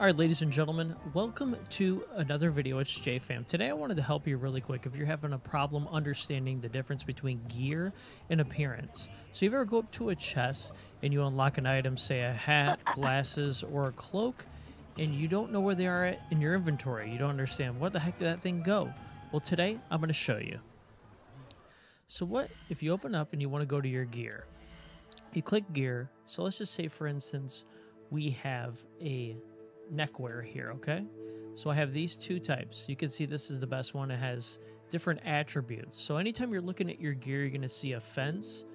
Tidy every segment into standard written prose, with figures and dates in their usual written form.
All right, ladies and gentlemen, welcome to another video. It's JFam. Today I wanted to help you really quick if you're having a problem understanding the difference between gear and appearance. So if you ever go up to a chest and you unlock an item, say a hat, glasses, or a cloak, and you don't know where they are in your inventory, you don't understand, where the heck did that thing go? Well, today I'm going to show you. So what if you open up and you want to go to your gear? You click gear. So let's just say, for instance, we have a neckwear here, okay? So I have these two types. You can see this is the best one. It has different attributes. So anytime you're looking at your gear, you're going to see a fence,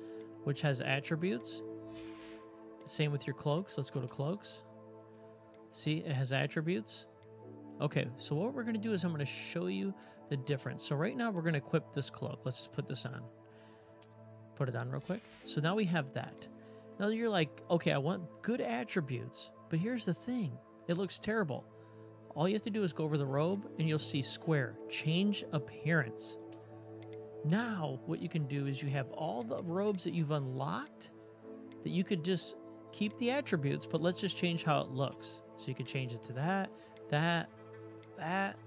which has attributes. Same with your cloaks. Let's go to cloaks. See, it has attributes. Okay, so what we're going to do is I'm going to show you the difference. So right now we're going to equip this cloak. Let's just put this on. Put it on real quick. So now we have that. Now you're like, okay, I want good attributes, but here's the thing. It looks terrible. All you have to do is go over the robe and you'll see square, change appearance. Now what you can do is you have all the robes that you've unlocked that you could just keep the attributes, but let's just change how it looks. So you could change it to that, that, that,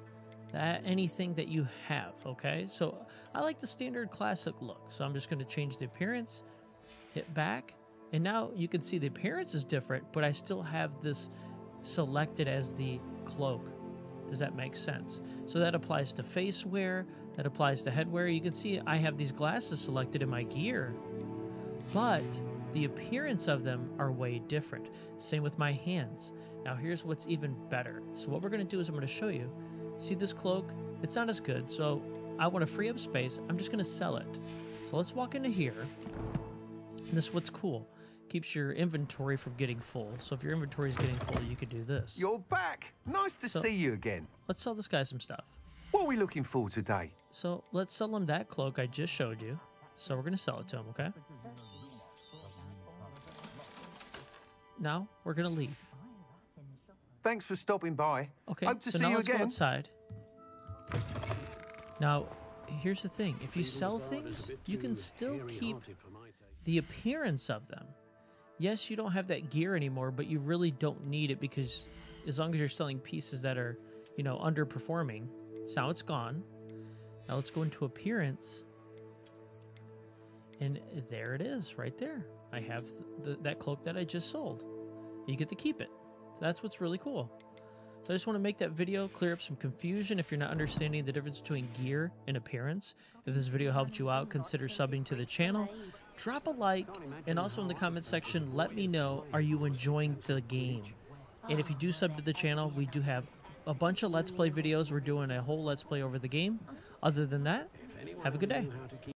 that, anything that you have, okay? So I like the standard classic look. So I'm just gonna change the appearance, hit back, and now you can see the appearance is different, but I still have this selected as the cloak. Does that make sense? So that applies to face wear, that applies to headwear. You can see I have these glasses selected in my gear, but the appearance of them are way different. Same with my hands. Now here's what's even better. So what we're going to do is I'm going to show you. See this cloak? It's not as good, so I want to free up space. I'm just going to sell it. So let's walk into here. And this is what's cool. Keeps your inventory from getting full. So if your inventory is getting full, you could do this. You're back. Nice to see you again. Let's sell this guy some stuff. What are we looking for today? So let's sell him that cloak I just showed you. So we're going to sell it to him, okay? Now we're going to leave. Thanks for stopping by. Okay, hope to see you again. So now let's go outside. Now, here's the thing. If you sell things, you can still keep the appearance of them. Yes, you don't have that gear anymore, but you really don't need it because as long as you're selling pieces that are, you know, underperforming, so now it's gone. Now let's go into appearance. And there it is right there. I have that cloak that I just sold. You get to keep it. So that's what's really cool. So I just want to make that video, clear up some confusion if you're not understanding the difference between gear and appearance. If this video helped you out, consider subbing to the channel. Drop a like, and also in the comment section, let me know, are you enjoying the game? And if you do sub to the channel, we do have a bunch of Let's Play videos. We're doing a whole Let's Play over the game. Other than that, have a good day.